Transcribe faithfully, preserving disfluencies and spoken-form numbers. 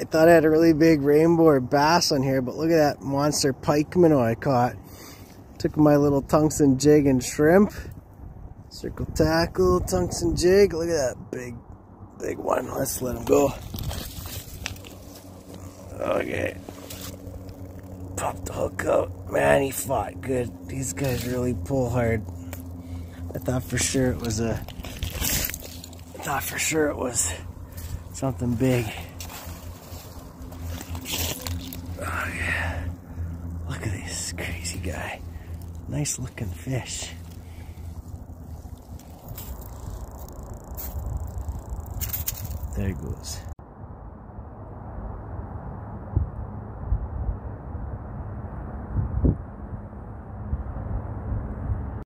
I thought I had a really big rainbow or bass on here, but look at that monster pike minnow I caught. Took my little tungsten jig and shrimp. Circle tackle, tungsten jig. Look at that big, big one. Let's let him go. Okay. Pop the hook out. Man, he fought good. These guys really pull hard. I thought for sure it was a... I thought for sure it was something big. Oh yeah. Look at this crazy guy. Nice looking fish. There he goes.